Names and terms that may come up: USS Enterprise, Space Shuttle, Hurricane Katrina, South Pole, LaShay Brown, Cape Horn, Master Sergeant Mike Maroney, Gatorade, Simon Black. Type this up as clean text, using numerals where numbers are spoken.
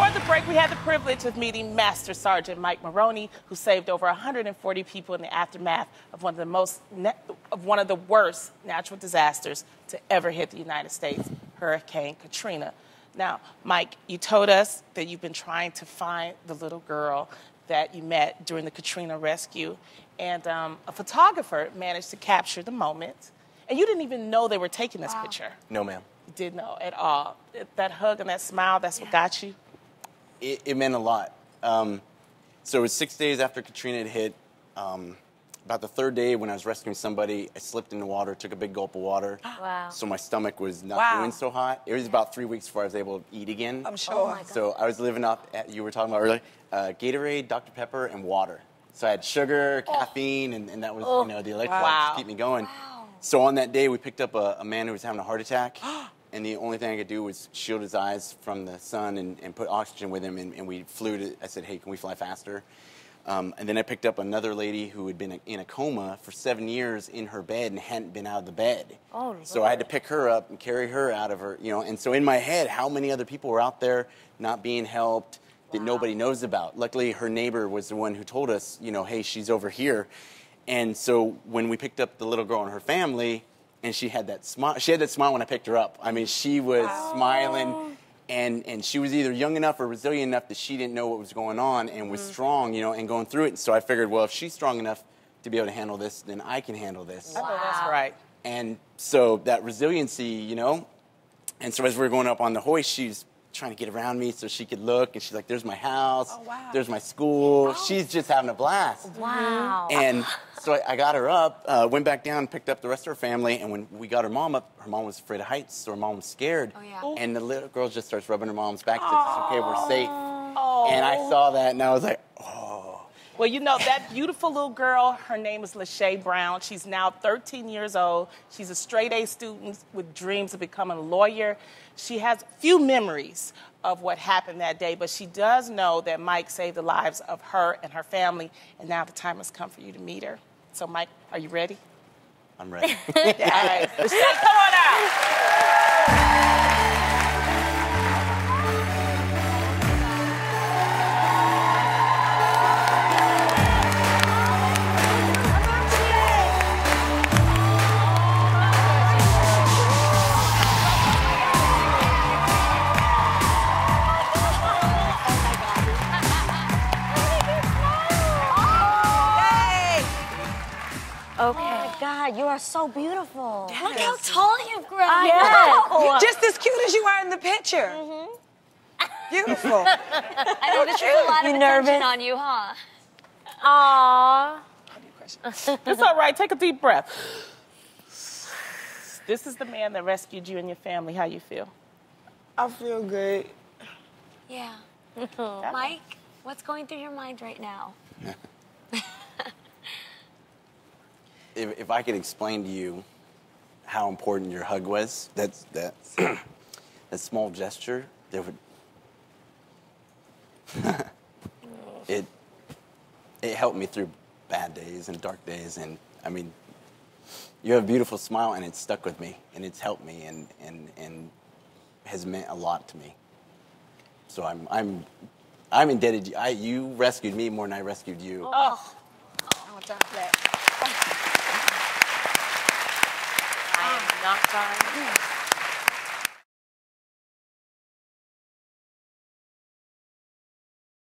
Before the break, we had the privilege of meeting Master Sergeant Mike Maroney, who saved over 140 people in the aftermath of one of the worst natural disasters to ever hit the United States, Hurricane Katrina. Now, Mike, you told us that you've been trying to find the little girl that you met during the Katrina rescue, and a photographer managed to capture the moment. And you didn't even know they were taking this picture. No, ma'am. Didn't know at all. That hug and that smile, that's what got you? It meant a lot. So it was 6 days after Katrina had hit. About the third day, when I was rescuing somebody, I slipped in the water, took a big gulp of water. Wow. So my stomach was not doing so hot. It was about 3 weeks before I was able to eat again. I'm sure. Oh my God. So I was living off, you were talking about earlier, Gatorade, Dr. Pepper, and water. So I had sugar, caffeine, and that was, you know, the electrolytes to keep me going. Wow. So on that day, we picked up a man who was having a heart attack. And the only thing I could do was shield his eyes from the sun and put oxygen with him. And we flew to, I said, hey, can we fly faster? And then I picked up another lady who had been in a coma for 7 years in her bed and hadn't been out of the bed. Oh, so I had to pick her up and carry her out of her, you know. And so in my head, how many other people were out there not being helped that nobody knows about? Luckily, her neighbor was the one who told us, you know, hey, she's over here. And so when we picked up the little girl and her family, and she had that smile. She had that smile when I picked her up. I mean, she was smiling, and she was either young enough or resilient enough that she didn't know what was going on and was strong, you know, and going through it. And so I figured, well, if she's strong enough to be able to handle this, then I can handle this. Wow. I know that's right. And so that resiliency, you know, and so as we were going up on the hoist, she's trying to get around me so she could look, and she's like, there's my house, there's my school. She's just having a blast. Wow. And so I got her up, went back down, picked up the rest of her family, and when we got her mom up, her mom was afraid of heights, so her mom was scared. Oh, yeah. And the little girl just starts rubbing her mom's back, says, okay, we're safe. And I saw that, and I was like, oh. Well, you know, that beautiful little girl, her name is LaShay Brown. She's now 13 years old. She's a straight-A student with dreams of becoming a lawyer. She has few memories of what happened that day, but she does know that Mike saved the lives of her and her family, and now the time has come for you to meet her. So, Mike, are you ready? I'm ready. All right. LaShay, come on out. God, you are so beautiful. Yes. Look how tall you've grown. I know. Just as cute as you are in the picture. Mm-hmm. Beautiful. I noticed there's a lot of attention on you, huh? Aww. It's all right. Take a deep breath. This is the man that rescued you and your family. How you feel? I feel good. Yeah. Mike, what's going through your mind right now? If I could explain to you how important your hug was, that small gesture, there would it helped me through bad days and dark days, and I mean, you have a beautiful smile, and it stuck with me, and it's helped me, and has meant a lot to me. So I'm indebted to you. You rescued me more than I rescued you. Oh, I want to talk about that. Not sorry.